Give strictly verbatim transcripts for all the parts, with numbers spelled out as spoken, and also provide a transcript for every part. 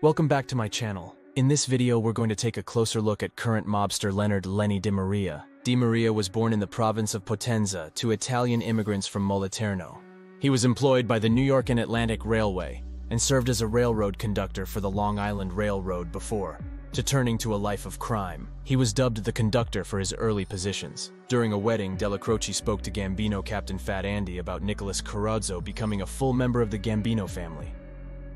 Welcome back to my channel. In this video we're going to take a closer look at current mobster Leonard Lenny DiMaria. DiMaria was born in the province of Potenza to Italian immigrants from Moliterno. He was employed by the New York and Atlantic Railway and served as a railroad conductor for the Long Island Railroad before, to turning to a life of crime. He was dubbed the conductor for his early positions. During a wedding, Della Croce spoke to Gambino Captain Fat Andy about Nicholas Corozzo becoming a full member of the Gambino family.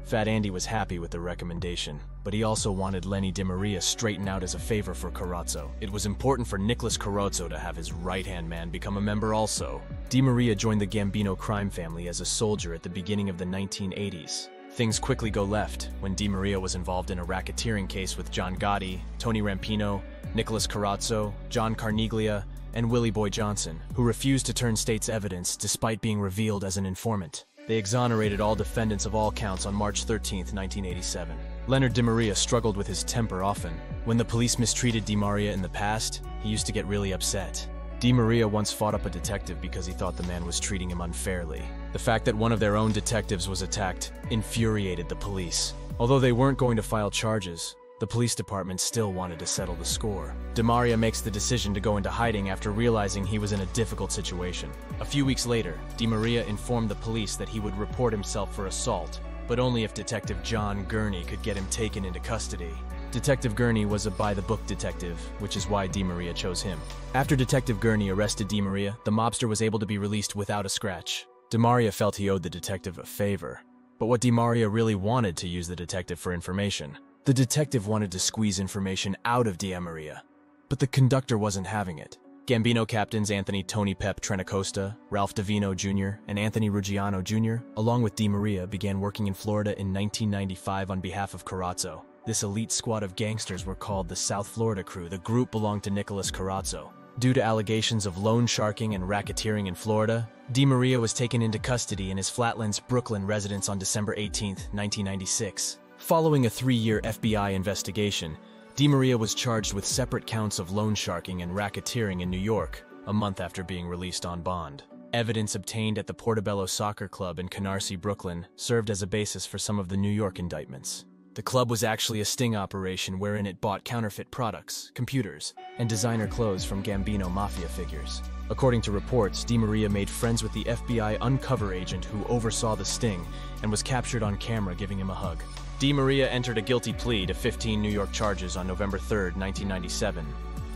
Fat Andy was happy with the recommendation, but he also wanted Lenny DiMaria straightened out as a favor for Corozzo. It was important for Nicholas Corozzo to have his right-hand man become a member also. DiMaria joined the Gambino crime family as a soldier at the beginning of the nineteen eighties. Things quickly go left when DiMaria was involved in a racketeering case with John Gotti, Tony Rampino, Nicholas Corozzo, John Carniglia, and Willie Boy Johnson, who refused to turn state's evidence despite being revealed as an informant. They exonerated all defendants of all counts on March thirteenth, nineteen eighty-seven. Leonard DiMaria struggled with his temper often. When the police mistreated DiMaria in the past, he used to get really upset. DiMaria once fought up a detective because he thought the man was treating him unfairly. The fact that one of their own detectives was attacked infuriated the police. Although they weren't going to file charges, the police department still wanted to settle the score. DiMaria makes the decision to go into hiding after realizing he was in a difficult situation. A few weeks later, DiMaria informed the police that he would report himself for assault, but only if Detective John Gurney could get him taken into custody. Detective Gurney was a by-the-book detective, which is why DiMaria chose him. After Detective Gurney arrested DiMaria, the mobster was able to be released without a scratch. DiMaria felt he owed the detective a favor, but what DiMaria really wanted to use the detective for information. The detective wanted to squeeze information out of DiMaria, but the conductor wasn't having it. Gambino captains Anthony Tony Pep Trenacosta, Ralph Davino Junior, and Anthony Ruggiano Junior, along with DiMaria, began working in Florida in nineteen ninety-five on behalf of Corozzo. This elite squad of gangsters were called the South Florida crew. The group belonged to Nicholas Corozzo. Due to allegations of loan sharking and racketeering in Florida, DiMaria was taken into custody in his Flatlands, Brooklyn residence on December eighteenth, nineteen ninety-six. Following a three-year F B I investigation, DiMaria was charged with separate counts of loan sharking and racketeering in New York, a month after being released on bond. Evidence obtained at the Portobello Soccer Club in Canarsie, Brooklyn, served as a basis for some of the New York indictments. The club was actually a sting operation wherein it bought counterfeit products, computers, and designer clothes from Gambino mafia figures. According to reports, DiMaria made friends with the F B I undercover agent who oversaw the sting and was captured on camera giving him a hug. DiMaria entered a guilty plea to fifteen New York charges on November third, nineteen ninety-seven,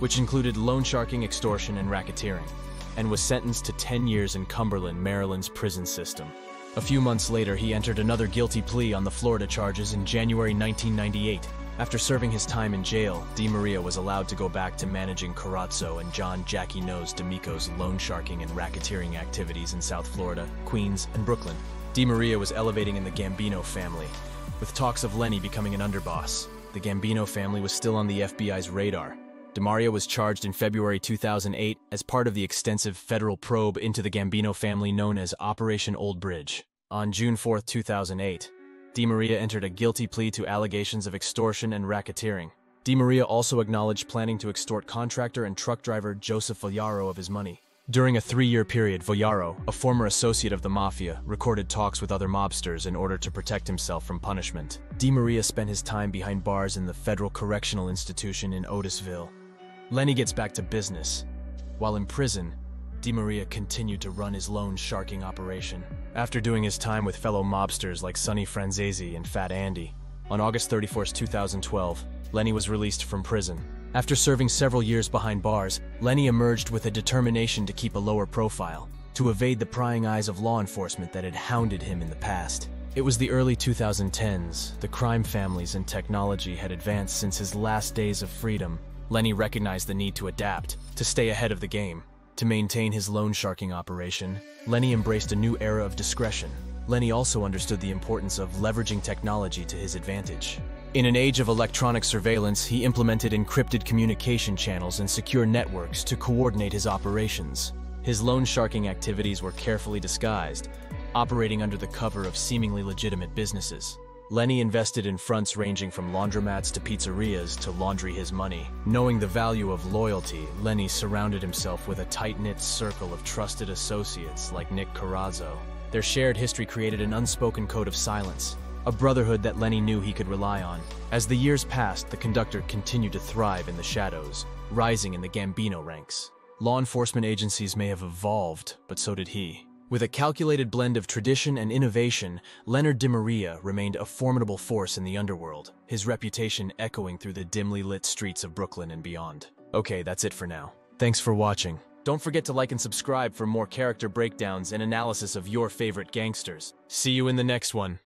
which included loan sharking, extortion, and racketeering, and was sentenced to ten years in Cumberland, Maryland's prison system. A few months later, he entered another guilty plea on the Florida charges in January nineteen ninety-eight. After serving his time in jail, DiMaria was allowed to go back to managing Corozzo and John Jackie Nose D'Amico's loan sharking and racketeering activities in South Florida, Queens, and Brooklyn. DiMaria was elevating in the Gambino family, with talks of Lenny becoming an underboss. The Gambino family was still on the F B I's radar. DiMaria was charged in February two thousand eight as part of the extensive federal probe into the Gambino family known as Operation Old Bridge. On June fourth, two thousand eight, DiMaria entered a guilty plea to allegations of extortion and racketeering. DiMaria also acknowledged planning to extort contractor and truck driver Joseph Fogliaro of his money. During a three-year period, Voyaro, a former associate of the mafia, recorded talks with other mobsters in order to protect himself from punishment. DiMaria spent his time behind bars in the Federal Correctional Institution in Otisville. Lenny gets back to business. While in prison, DiMaria continued to run his loan sharking operation. After doing his time with fellow mobsters like Sonny Franzese and Fat Andy, on August thirty-first, two thousand twelve, Lenny was released from prison. After serving several years behind bars, Lenny emerged with a determination to keep a lower profile, to evade the prying eyes of law enforcement that had hounded him in the past. It was the early two thousand tens, the crime families and technology had advanced since his last days of freedom. Lenny recognized the need to adapt, to stay ahead of the game. To maintain his loan sharking operation, Lenny embraced a new era of discretion. Lenny also understood the importance of leveraging technology to his advantage. In an age of electronic surveillance, he implemented encrypted communication channels and secure networks to coordinate his operations. His loan sharking activities were carefully disguised, operating under the cover of seemingly legitimate businesses. Lenny invested in fronts ranging from laundromats to pizzerias to laundry his money. Knowing the value of loyalty, Lenny surrounded himself with a tight-knit circle of trusted associates like Nick Corozzo. Their shared history created an unspoken code of silence, a brotherhood that Lenny knew he could rely on. As the years passed, the conductor continued to thrive in the shadows, rising in the Gambino ranks. Law enforcement agencies may have evolved, but so did he. With a calculated blend of tradition and innovation, Leonard DiMaria remained a formidable force in the underworld, his reputation echoing through the dimly lit streets of Brooklyn and beyond. Okay, that's it for now. Thanks for watching. Don't forget to like and subscribe for more character breakdowns and analysis of your favorite gangsters. See you in the next one.